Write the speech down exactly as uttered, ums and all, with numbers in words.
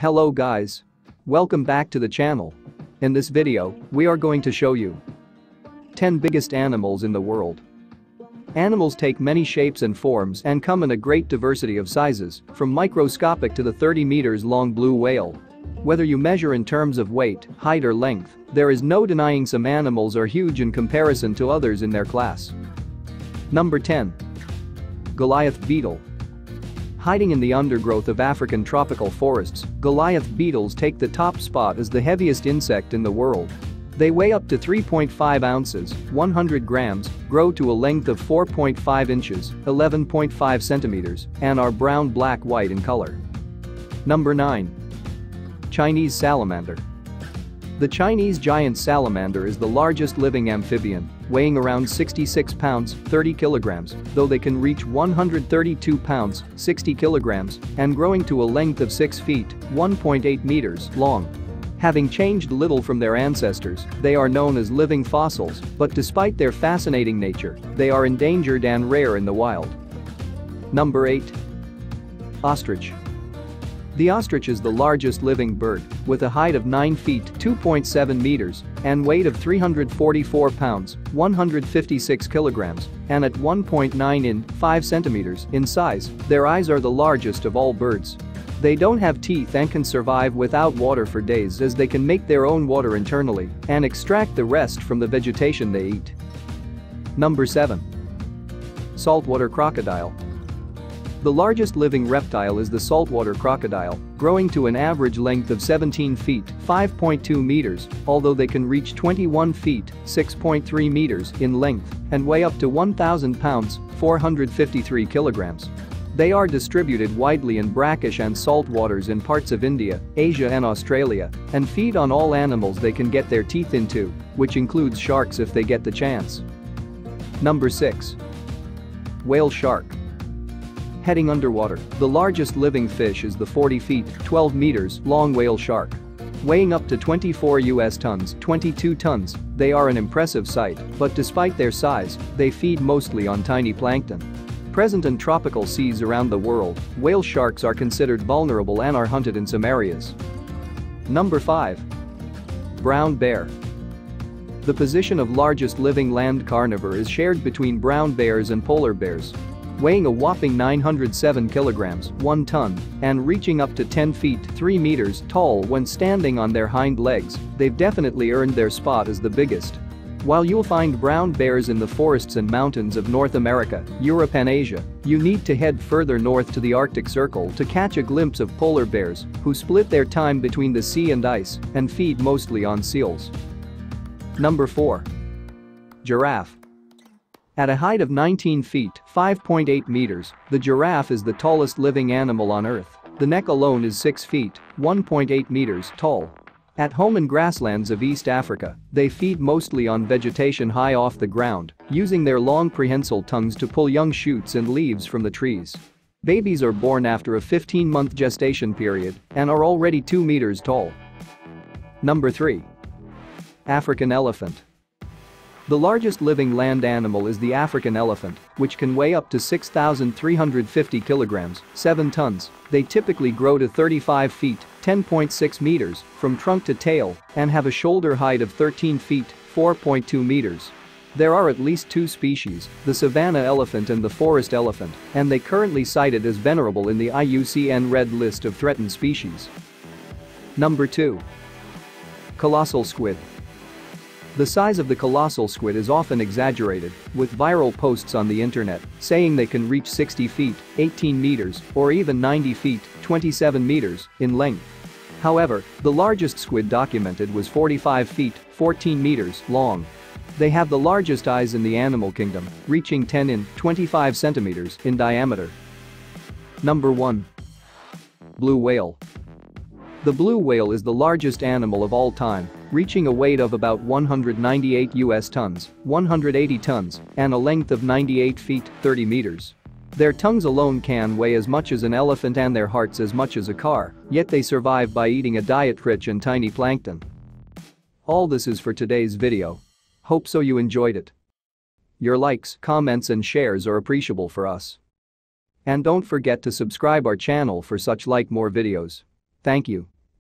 Hello guys. Welcome back to the channel. In this video, we are going to show you ten biggest animals in the world. Animals take many shapes and forms and come in a great diversity of sizes, from microscopic to the thirty meters long blue whale. Whether you measure in terms of weight, height or length, there is no denying some animals are huge in comparison to others in their class. Number ten. Goliath beetle. Hiding in the undergrowth of African tropical forests, Goliath beetles take the top spot as the heaviest insect in the world. They weigh up to three point five ounces, one hundred grams, grow to a length of four point five inches, eleven point five centimeters, and are brown, black, white in color. Number nine. Chinese salamander. The Chinese giant salamander is the largest living amphibian, weighing around sixty-six pounds, thirty kilograms, though they can reach one hundred thirty-two pounds, sixty kilograms, and growing to a length of six feet, one point eight meters long. Having changed little from their ancestors, they are known as living fossils, but despite their fascinating nature, they are endangered and rare in the wild. Number eight. Ostrich. The ostrich is the largest living bird, with a height of nine feet (two point seven meters) and weight of three hundred forty-four pounds (one hundred fifty-six kilograms), and at one point nine inches (five centimeters) in size, their eyes are the largest of all birds. They don't have teeth and can survive without water for days, as they can make their own water internally and extract the rest from the vegetation they eat. Number seven. Saltwater crocodile. The largest living reptile is the saltwater crocodile, growing to an average length of seventeen feet, five point two meters, although they can reach twenty-one feet, six point three meters in length and weigh up to one thousand pounds, four hundred fifty-three kilograms. They are distributed widely in brackish and salt waters in parts of India, Asia and Australia, and feed on all animals they can get their teeth into, which includes sharks if they get the chance. Number six. Whale shark. Heading underwater, the largest living fish is the forty feet (twelve meters) long whale shark. Weighing up to twenty-four U S tons (twenty-two tons), they are an impressive sight, but despite their size, they feed mostly on tiny plankton. Present in tropical seas around the world, whale sharks are considered vulnerable and are hunted in some areas. Number five. Brown bear. The position of largest living land carnivore is shared between brown bears and polar bears. Weighing a whopping nine hundred seven kilograms, one ton, and reaching up to ten feet, three meters tall when standing on their hind legs, they've definitely earned their spot as the biggest. While you'll find brown bears in the forests and mountains of North America, Europe and Asia, you need to head further north to the Arctic Circle to catch a glimpse of polar bears, who split their time between the sea and ice and feed mostly on seals. Number four. Giraffe. At a height of nineteen feet, five point eight meters, the giraffe is the tallest living animal on Earth. The neck alone is six feet, one point eight meters tall. At home in grasslands of East Africa, they feed mostly on vegetation high off the ground, using their long prehensile tongues to pull young shoots and leaves from the trees. Babies are born after a fifteen month gestation period and are already two meters tall. Number three. African elephant. The largest living land animal is the African elephant, which can weigh up to six thousand three hundred fifty kilograms, seven tons. They typically grow to thirty-five feet, ten point six meters, from trunk to tail, and have a shoulder height of thirteen feet, four point two meters. There are at least two species, the savanna elephant and the forest elephant, and they are currently cited as venerable in the I U C N Red List of Threatened Species. Number two. Colossal squid. The size of the colossal squid is often exaggerated, with viral posts on the internet saying they can reach sixty feet, eighteen meters, or even ninety feet, twenty-seven meters, in length. However, the largest squid documented was forty-five feet, fourteen meters, long. They have the largest eyes in the animal kingdom, reaching ten inches, twenty-five centimeters, in diameter. Number one. Blue whale. The blue whale is the largest animal of all time, reaching a weight of about one hundred ninety-eight U S tons, one hundred eighty tons, and a length of ninety-eight feet, thirty meters. Their tongues alone can weigh as much as an elephant and their hearts as much as a car, yet they survive by eating a diet rich in tiny plankton. All this is for today's video. Hope so you enjoyed it. Your likes, comments and shares are appreciable for us. And don't forget to subscribe our channel for such like more videos. Thank you.